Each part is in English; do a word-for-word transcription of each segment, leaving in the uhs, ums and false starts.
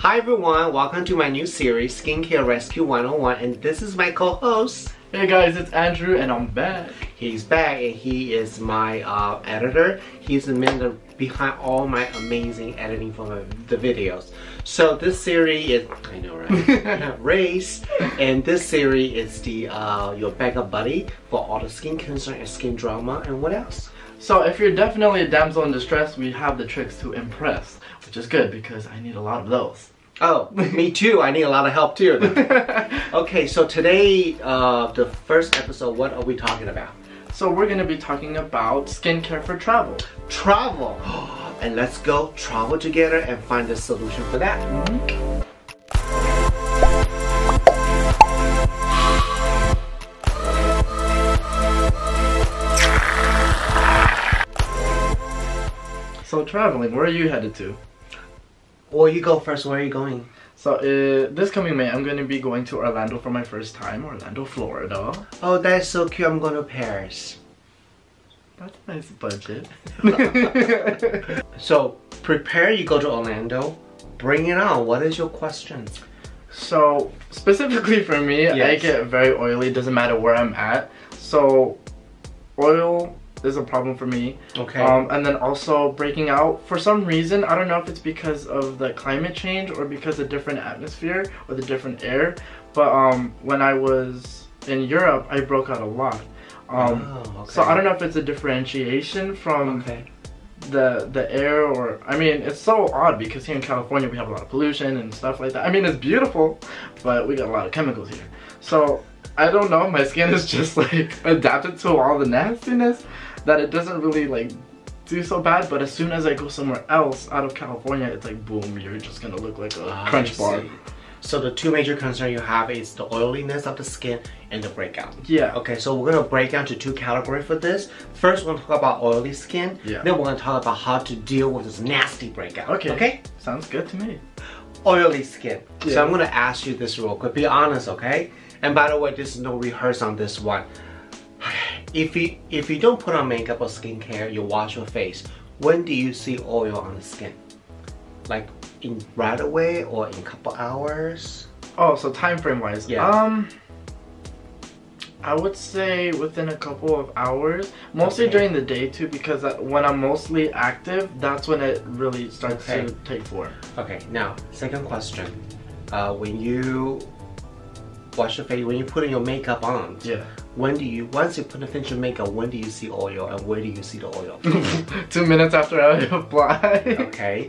Hi everyone, welcome to my new series, Skincare Rescue one oh one, and this is my co-host. Hey guys, it's Andrew and I'm back. He's back and he is my uh, editor. He's the man behind all my amazing editing for my, the videos. So this series is, I know right, race, and this series is the uh, your backup buddy for all the skin concern and skin drama and what else? So if you're definitely a damsel in distress, we have the tricks to impress, which is good because I need a lot of those. Oh, me too. I need a lot of help too. Okay, so today, uh, the first episode, what are we talking about? So we're going to be talking about skincare for travel. Travel! And let's go travel together and find a solution for that. Mm-hmm. So traveling, where are you headed to? Well, you go first. Where are you going? So uh, this coming May, I'm going to be going to Orlando for my first time. Orlando, Florida. Oh, that's so cute. I'm going to Paris. That's a nice budget. So prepare, you go to Orlando. Bring it on. What is your question? So specifically for me, yes. I get very oily. Doesn't matter where I'm at. So oil is a problem for me. Okay. Um, and then also breaking out for some reason. I don't know if it's because of the climate change or because of different atmosphere or the different air. But um, when I was in Europe, I broke out a lot. Um, oh, okay. So I don't know if it's a differentiation from okay. the the air or I mean it's so odd because here in California we have a lot of pollution and stuff like that. I mean it's beautiful, but we got a lot of chemicals here. So I don't know. My skin is just like adapted to all the nastiness that it doesn't really like do so bad, but as soon as I go somewhere else out of California, it's like boom, you're just gonna look like a I crunch see. bar. So the two major concerns you have is the oiliness of the skin and the breakout. Yeah. Okay, so we're gonna break down to two categories for this. First, we're gonna talk about oily skin. Yeah. Then we're gonna talk about how to deal with this nasty breakout. Okay. Okay. Sounds good to me. Oily skin. Yeah. So I'm gonna ask you this real quick. Be honest, okay? And by the way, this is no rehearse on this one. If you if you don't put on makeup or skincare, you wash your face. When do you see oil on the skin? Like in right away or in a couple hours? Oh, so time frame wise, yeah. Um, I would say within a couple of hours, mostly okay. during the day too, because when I'm mostly active, that's when it really starts okay. to take form. Okay. Now, second question: uh, when you wash your face, when you put in your makeup on, yeah. When do you, once you put and finish your makeup, when do you see oil and where do you see the oil? Two minutes after I apply. Okay.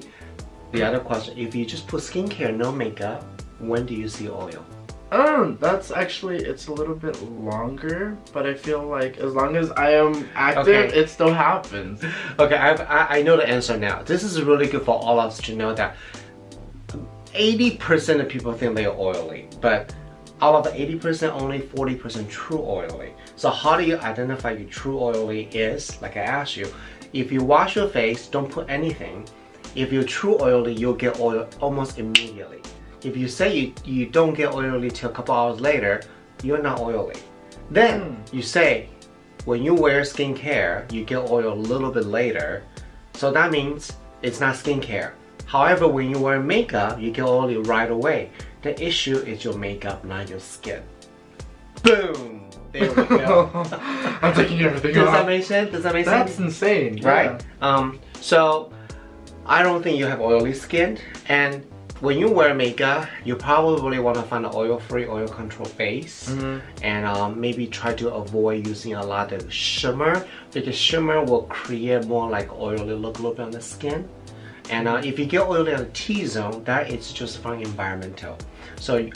The other question, if you just put skincare, no makeup, when do you see oil? Um, that's actually, it's a little bit longer, but I feel like as long as I am active, okay. it still happens. Okay, I've, I, I know the answer now. This is really good for all of us to know that eighty percent of people think they are oily, but out of the eighty percent, only forty percent true oily. So how do you identify your true oily is, like I asked you, if you wash your face, don't put anything. If you're true oily, you'll get oil almost immediately. If you say you, you don't get oily till a couple hours later, you're not oily. Then mm. you say, when you wear skincare, you get oil a little bit later. So that means it's not skincare. However, when you wear makeup, you get oily right away. The issue is your makeup, not your skin. Boom! There we go. I'm taking everything off. Does that make sense? Does that make sense? That's insane. Right? Yeah. Um, so, I don't think you have oily skin. And when you wear makeup, you probably want to find an oil-free, oil-controlled base. Mm-hmm. And um, maybe try to avoid using a lot of shimmer. Because shimmer will create more like oily look a little bit on the skin. And uh, if you get oily on the T-zone, that is just fine environmental. So,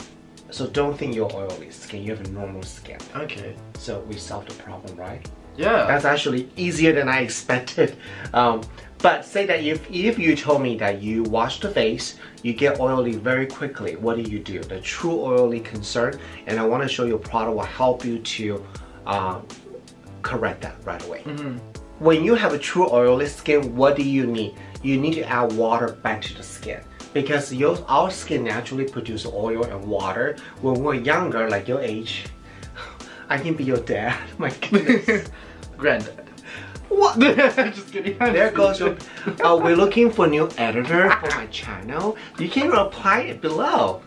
so don't think you're oily skin, you have a normal skin. Okay. So we solved the problem, right? Yeah. That's actually easier than I expected. Um, but say that if, if you told me that you wash the face, you get oily very quickly, what do you do? The true oily concern, and I want to show you a product will help you to uh, correct that right away. Mm-hmm. When you have a true oily skin, what do you need? You need to add water back to the skin because your, our skin naturally produces oil and water. When we're younger, like your age, I can be your dad, my goodness. Granddad. What? Just kidding. I'm there just kidding. goes your. Uh, we're looking for new editor for my channel. You can reply it below.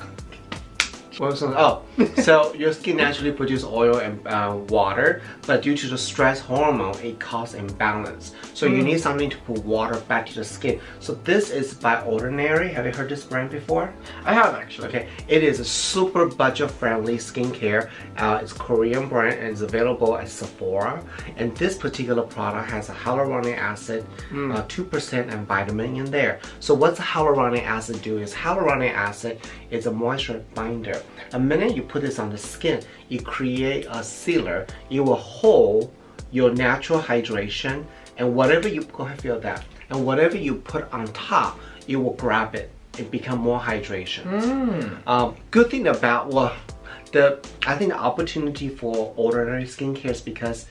Oh, so your skin naturally produces oil and uh, water, but due to the stress hormone, it causes imbalance. So mm. you need something to put water back to the skin. So this is by Ordinary. Have you heard this brand before? I have actually. Okay, it is a super budget-friendly skincare. Uh, it's a Korean brand and it's available at Sephora. And this particular product has a hyaluronic acid, mm. uh, two percent, and vitamin in there. So what's hyaluronic acid do? Is hyaluronic acid is a moisture binder. The minute you put this on the skin, it creates a sealer. It will hold your natural hydration, and whatever you go ahead feel that, and whatever you put on top, it will grab it. It become more hydration. Mm. Um, good thing about well, the I think the opportunity for Ordinary skincare is because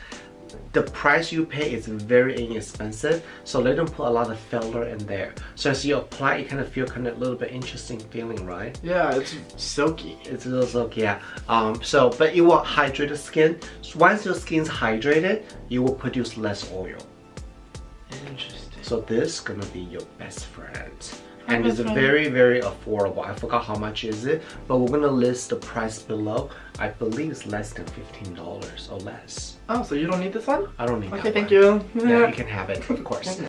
the price you pay is very inexpensive, so they don't put a lot of filler in there. So as you apply, you kind of feel kind of a little bit interesting feeling, right? Yeah, it's silky. It's a little silky, yeah. Um, so, but it will hydrate the skin. So once your skin's hydrated, you will produce less oil. Interesting. So this is gonna be your best friend. And it's very, very affordable. I forgot how much is it, but we're gonna list the price below. I believe it's less than fifteen dollars or less. Oh, so you don't need this one? I don't need okay, that Okay, thank one. you. Yeah, you can have it, of course.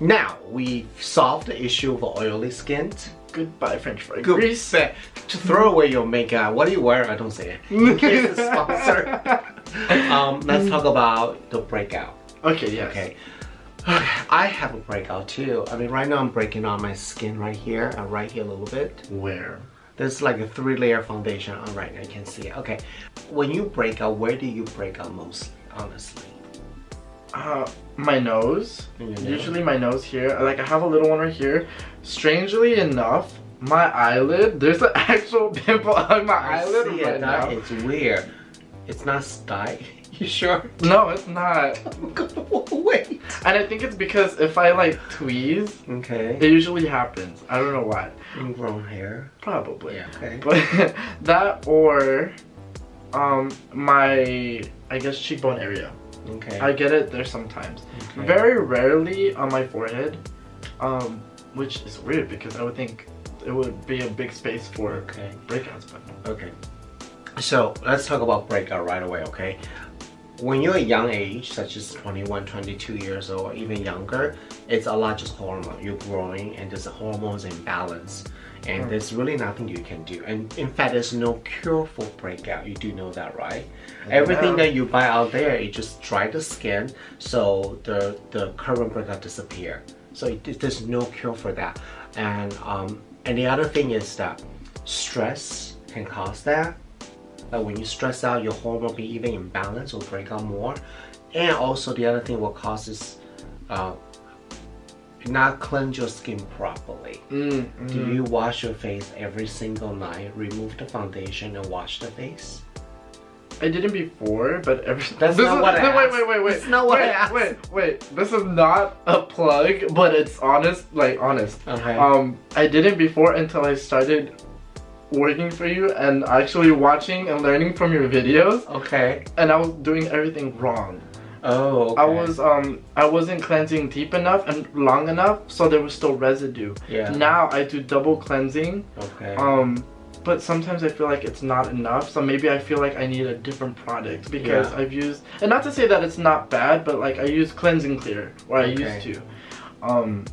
Now, we've solved the issue of oily skin. Goodbye, French fry grease. Goodbye. Throw away your makeup. What do you wear? I don't say it. In case it's sponsored. um, let's talk about the breakout. Okay, yes. Okay. I have a breakout too. I mean, right now I'm breaking on my skin right here and right here a little bit. Where? There's like a three layer foundation on right now, you can see it. Okay. When you break out, where do you break out mostly, honestly? Uh, my nose. nose. Usually my nose here. Like I have a little one right here. Strangely enough, my eyelid, there's an actual pimple on my I eyelid see right it. now. It's weird. It's not stye. You sure? No, it's not. Oh, wait. And I think it's because if I like tweeze, okay, it usually happens. I don't know why. Ingrown hair? Probably. Yeah. Okay. But that or um my I guess cheekbone area. Okay. I get it there sometimes. Okay. Very rarely on my forehead, um, which is weird because I would think it would be a big space for okay. breakouts. But okay. So let's talk about breakout right away. Okay. When you're a young age, such as twenty-one, twenty-two years old, or even younger, it's a lot just hormone. You're growing and there's a hormones imbalance. And mm. there's really nothing you can do. And in fact, there's no cure for breakout. You do know that, right? Yeah. Everything that you buy out there, it just dries the skin, so the, the current breakout disappear. So it, there's no cure for that. And, um, and the other thing is that stress can cause that. Like when you stress out, your hormone be even imbalanced or break out more. And also the other thing will cause is uh, not cleanse your skin properly. Mm, mm. Do you wash your face every single night, remove the foundation and wash the face? I didn't before, but ever that's this not is, what I no, asked. Wait, wait, wait, wait. It's not what wait, I asked. Wait, wait. This is not a plug, but it's honest, like honest. Okay. Um, I didn't before until I started working for you and actually watching and learning from your videos. Okay. And I was doing everything wrong. Oh, okay. I was um I wasn't cleansing deep enough and long enough, so there was still residue. Yeah. Now I do double cleansing. Okay. Um but sometimes I feel like it's not enough, so maybe I feel like I need a different product because yeah. I've used, and not to say that it's not bad, but like I use Cleansing Clear, or I okay. used to. Um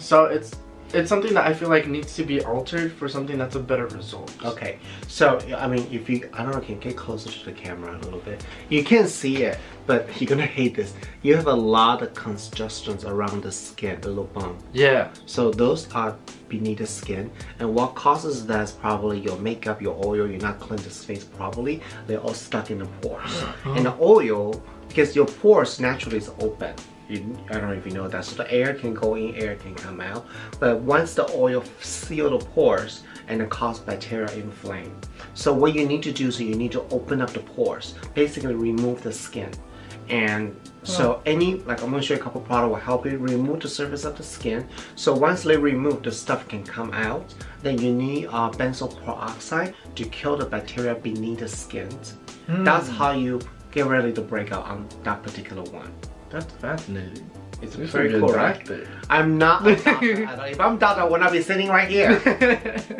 so it's It's something that I feel like needs to be altered for something that's a better result. Okay, so I mean, if you, I don't know, can get closer to the camera a little bit. You can't see it, but you're gonna hate this. You have a lot of congestions around the skin, the little bump. Yeah. So those are beneath the skin, and what causes that is probably your makeup, your oil. You're not cleansing the face properly. They're all stuck in the pores, and the oil, because your pores naturally is open. You, I don't know if you know that, so the air can go in, air can come out, but once the oil seal the pores and it causes bacteria inflame. So what you need to do is you need to open up the pores, basically remove the skin. And so any, like I'm going to show you a couple products will help you remove the surface of the skin. So once they remove, the stuff can come out. Then you need uh, benzoyl peroxide to kill the bacteria beneath the skin. Mm. That's how you get rid of the breakout on that particular one. That's fascinating. It's this very cool, right? I'm not a doctor. If I'm a doctor, I would not be sitting right here.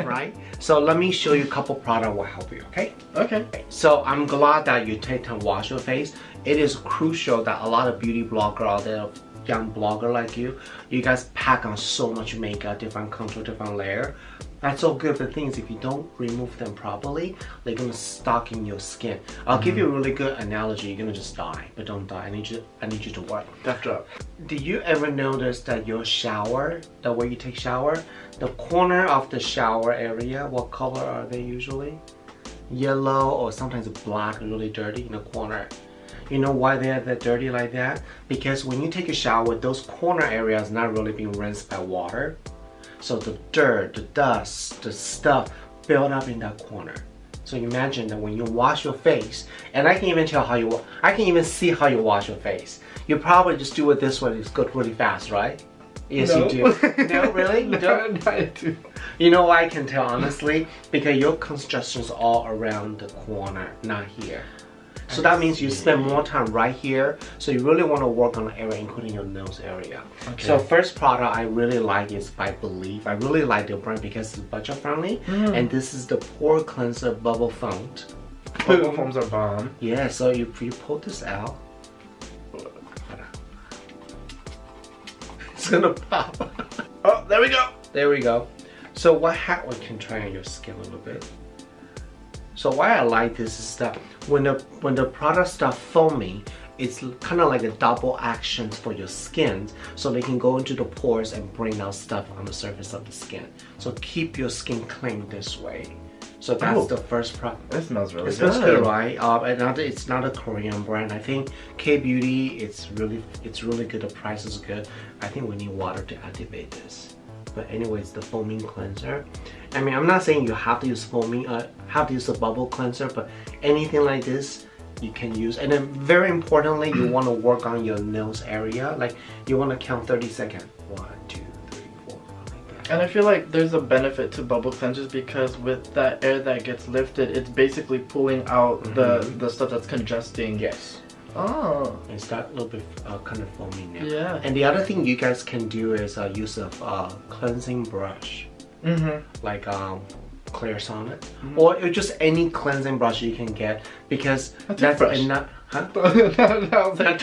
Right? So let me show you a couple products will help you, okay? Okay. So I'm glad that you take time to wash your face. It is crucial that a lot of beauty bloggers out there, young blogger like you, you guys pack on so much makeup, different contour, different layer. That's all good for things. If you don't remove them properly, they're gonna stuck in your skin. I'll mm. give you a really good analogy. You're gonna just die, but don't die. I need you. I need you to work. That's right. Do you ever notice that your shower, the way you take shower, the corner of the shower area, what color are they usually? Yellow or sometimes black, really dirty in the corner. You know why they're that dirty like that? Because when you take a shower, those corner areas not really being rinsed by water. So the dirt, the dust, the stuff built up in that corner. So imagine that when you wash your face, and I can even tell how you, I can even see how you wash your face. You probably just do it this way, it's good really fast, right? Yes, no. You do. No, really? You don't? No, I do. You know why I can tell, honestly? Because your construction's all around the corner, not here. So that means you spend more time right here. So you really want to work on the area, including your nose area. Okay. So first product I really like is by Believe. I really like their brand because it's budget friendly. Mm. And this is the Pore Cleanser Bubble Font. Bubble foams are bomb. Yeah, so you, you pull this out. It's gonna pop. Oh, there we go. There we go. So what hat we can try on your skin a little bit. So why I like this is that when the when the product starts foaming, it's kind of like a double action for your skin, so they can go into the pores and bring out stuff on the surface of the skin. So keep your skin clean this way. So that's oh, the first product. That smells really it good. It smells good, right? Uh, another, it's not a Korean brand. I think K Beauty. It's really it's really good. The price is good. I think we need water to activate this. But anyways, the foaming cleanser. I mean, I'm not saying you have to use foaming, uh, have to use a bubble cleanser, but anything like this you can use. And then very importantly, you want to work on your nose area. Like you want to count thirty seconds. One, two, three, four, five. And I feel like there's a benefit to bubble cleansers because with that air that gets lifted, it's basically pulling out mm-hmm. the the stuff that's congesting. Yes. Oh. It's that little bit uh, kind of foamy now. Yeah. And the other thing you guys can do is uh, use a uh, cleansing brush. Mm-hmm. Like um, Clarisonic. Mm-hmm. Or just any cleansing brush you can get because a that's enough. Huh? That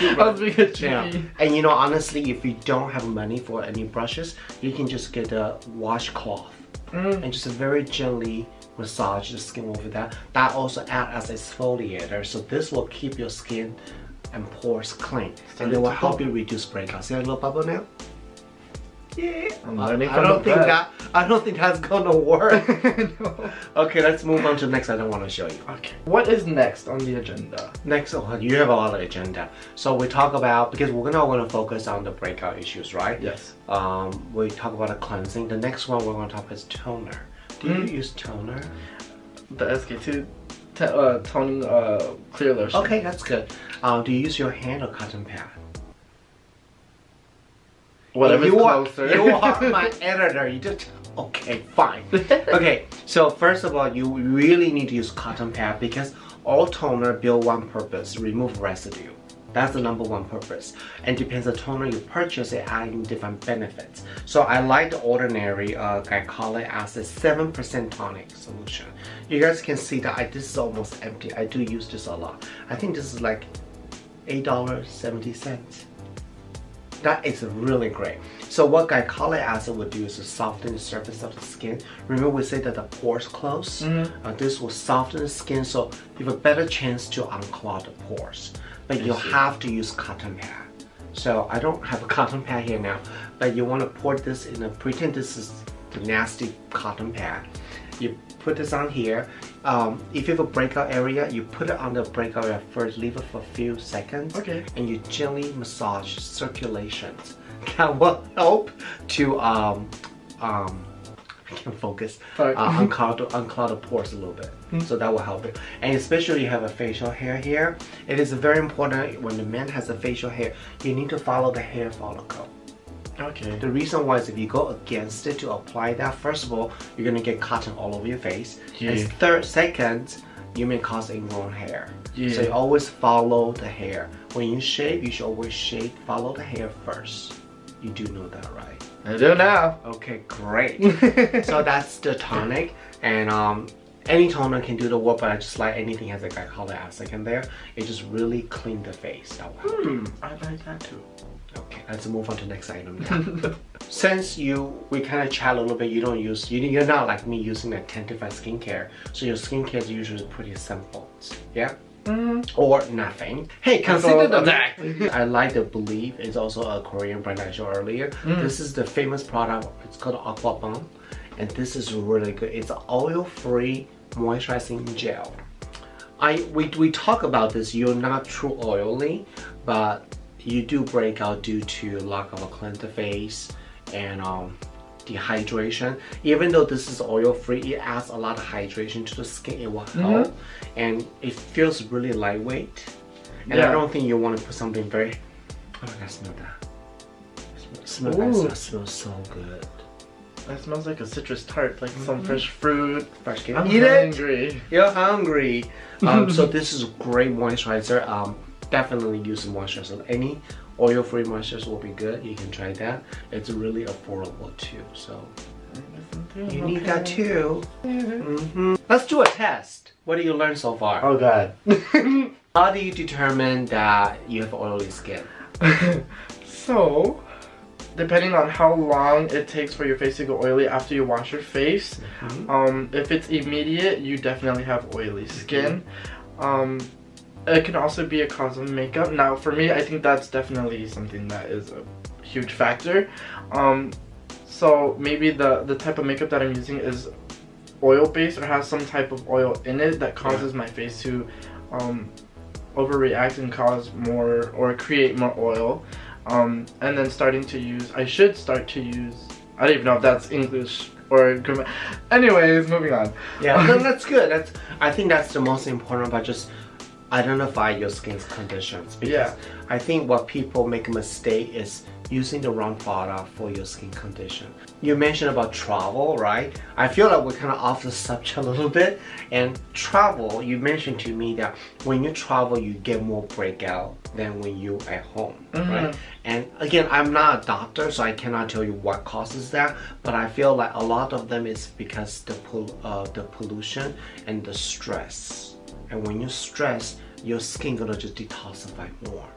yeah. And you know, honestly, if you don't have money for any brushes, you can just get a washcloth mm. and just very gently massage the skin over that. That also acts as exfoliator, so this will keep your skin and pores clean, so and it will help you reduce breakouts. See that little bubble now? Yeah. I'm I, I don't think that. I don't think that's gonna work. No. Okay, let's move on to the next. I don't want to show you. Okay. What is next on the agenda? Next, oh, you have a lot of agenda. So we talk about because we're gonna want to focus on the breakout issues, right? Yes. Um, we talk about the cleansing. The next one we're gonna talk about is toner. Do you mm. use toner? The S K two t uh, toning uh, clear lotion. Okay, that's good. Uh, do you use your hand or cotton pad? Whatever you are, closer. You are my editor. You just okay, fine. Okay, so first of all, you really need to use cotton pad because all toner build one purpose: remove residue. That's the number one purpose. And depends on the toner you purchase, it adding different benefits. So I like the Ordinary uh, glycolic acid seven percent tonic solution. You guys can see that I, this is almost empty. I do use this a lot. I think this is like eight dollars and seventy cents. That is really great. So what glycolic acid will do is to soften the surface of the skin. Remember we said that the pores close. Mm-hmm. uh, this will soften the skin, so you have a better chance to unclog the pores. But you'll have to use cotton pad. So I don't have a cotton pad here now, but you want to pour this in a, pretend this is the nasty cotton pad. You put this on here. Um, if you have a breakout area, you put it on the breakout area first, leave it for a few seconds. Okay. And you gently massage circulations. That will help to, um, um, I can't focus, uh, unclog, unclog the pores a little bit. Mm-hmm. So that will help it. And especially you have a facial hair here. It is very important when the man has a facial hair, you need to follow the hair follicle. Okay. The reason why is if you go against it to apply that, first of all, you're gonna get cotton all over your face. Yeah. And third, second, you may cause a wrong hair. Yeah. So you always follow the hair. When you shave, you should always shave, follow the hair first. You do know that, right? I do now. Okay, great. So that's the tonic, and um, any toner can do the work, but I just like anything has like that color aspect in there. It just really clean the face. That hmm, I like that too. Okay, let's move on to the next item now. Since you, we kind of chat a little bit, you don't use, you, you're not like me using the Tentify skincare, so your skincare is usually pretty simple, yeah? Mm. Or nothing. Hey, consider the fact. I like the Believe. It's also a Korean brand I showed earlier. Mm. This is the famous product. It's called Aqua Balm, and this is really good. It's an oil-free moisturizing gel. I we we talk about this. You're not too oily, but you do break out due to lack of a cleanser face and um, dehydration. Even though this is oil free, it adds a lot of hydration to the skin. It will help. Mm-hmm. And it feels really lightweight. And yeah. I don't think you want to put something very... Oh my god, smell that. It smells, it smells, it smells so good. That smells like a citrus tart, like mm-hmm. some fresh fruit. Fresh I'm Eat hungry. It. You're hungry. Um, so this is great moisturizer. Um, Definitely use the moisturizer. Any oil-free moisturizer will be good. You can try that. It's really affordable too. So you need okay. that too. Mm-hmm. Let's do a test. What do you learn so far? Oh god. How do you determine that you have oily skin? So, depending on how long it takes for your face to go oily after you wash your face, mm-hmm. um, if it's immediate, you definitely have oily skin. Mm-hmm. um, It can also be a cause of makeup. Now, for me, I think that's definitely something that is a huge factor. Um, so maybe the, the type of makeup that I'm using is oil-based or has some type of oil in it that causes my face to um, overreact and cause more or create more oil. Um, and then starting to use, I should start to use, I don't even know if that's English or grammar. Anyways, moving on. Yeah, no, that's good. That's, I think that's the most important about just identify your skin's conditions, because yeah. I think what people make a mistake is using the wrong product for your skin condition. You mentioned about travel, right? I feel like we're kind of off the subject a little bit. And travel, you mentioned to me that when you travel, you get more breakout than when you're at home, mm-hmm. right? And again, I'm not a doctor, so I cannot tell you what causes that, but I feel like a lot of them is because the pol- uh, the pollution and the stress. And when you're stressed, your skin gonna just detoxify more.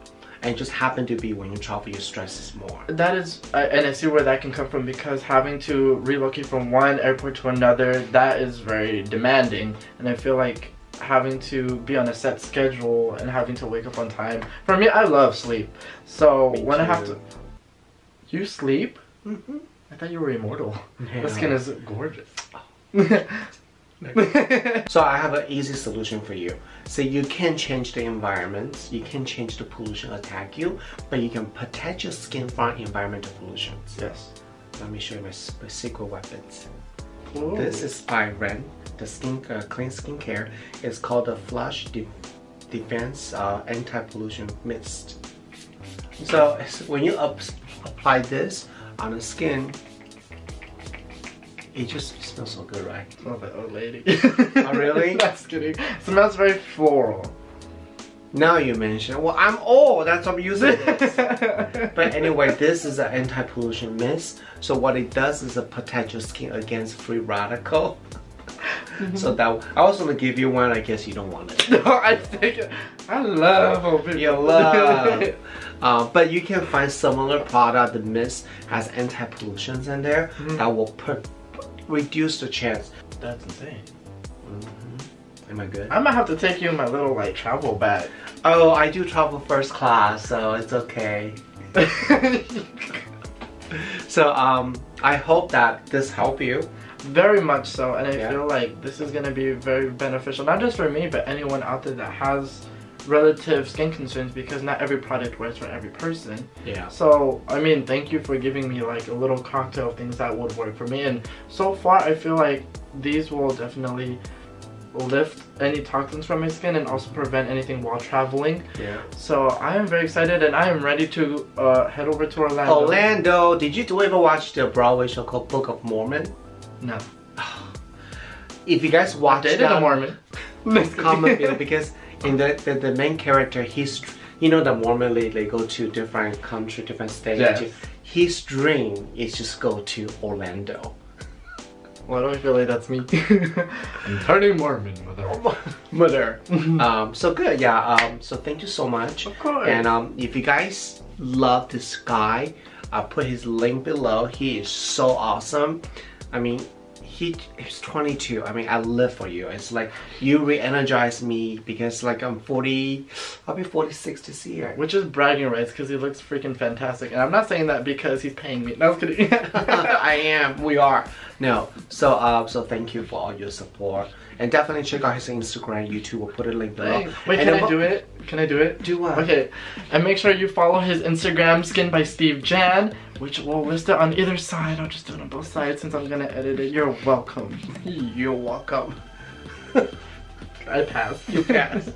And it just happened to be when you travel, your stress is more. That is, I, and I see where that can come from, because having to relocate from one airport to another, that is very demanding. And I feel like having to be on a set schedule and having to wake up on time. For me, I love sleep. So me when too. I have to... You sleep? Mm-hmm. I thought you were immortal. Yeah. The skin is gorgeous. Oh. So I have an easy solution for you. So you can change the environments, you can change the pollution attack you, but you can protect your skin from environmental pollutions. Yes. Let me show you my, my secret weapons. Ooh. This is by R E N, the skin, uh, clean skincare. It's called the Flush De Defense uh, Anti-Pollution Mist. So when you up apply this on the skin, it just smells so good, right? It smells like old lady. Oh, really? That's kidding. It smells very floral. Now you mention, well, I'm old, that's what I'm using. But anyway, this is an anti-pollution mist. So what it does is it protects your skin against free radical. Mm-hmm. So that I was gonna give you one. I guess you don't want it. No, I think I love old people. You love, uh, but you can find similar product. The mist has anti-pollutions in there mm-hmm. that will put. Reduce the chance. That's insane. Mm-hmm. Am I good? I might have to take you in my little like travel bag. Oh, I do travel first class, so it's okay. So um, I hope that this helped you. Very much so, and I yeah. feel like this is gonna be very beneficial, not just for me, but anyone out there that has relative skin concerns, because not every product works for every person. Yeah. So I mean, thank you for giving me like a little cocktail of things that would work for me, and so far I feel like these will definitely lift any toxins from my skin and also prevent anything while traveling. Yeah. So I am very excited, and I am ready to uh, head over to Orlando. Orlando! Did you ever watch the Broadway show called Book of Mormon? No. If you guys watched it, Mormon. common feel, because in the, the, the main character, he's, you know, the Mormon lady, they go to different country, different states. Yes. His dream is just go to Orlando. Why do I feel like that's me? I'm turning Mormon, mother. Mother. um, so good, yeah. Um, so thank you so much. Of course. And um, if you guys love this guy, I'll put his link below. He is so awesome. I mean, he is twenty-two. I mean, I live for you. It's like you re-energize me, because like I'm forty. I'll be forty-six this year. Which is bragging rights, because he looks freaking fantastic. And I'm not saying that because he's paying me. No, I'm kidding. I am. We are. No. So, uh, so thank you for all your support. And definitely check out his Instagram, YouTube. We'll put a link below. Thanks. Wait, and can I do it? Can I do it? Do what? Okay. And make sure you follow his Instagram, Skin by Steve Jan, which will list it on either side. I'll just do it on both sides since I'm gonna edit it. You're welcome. You're welcome. I passed. You passed.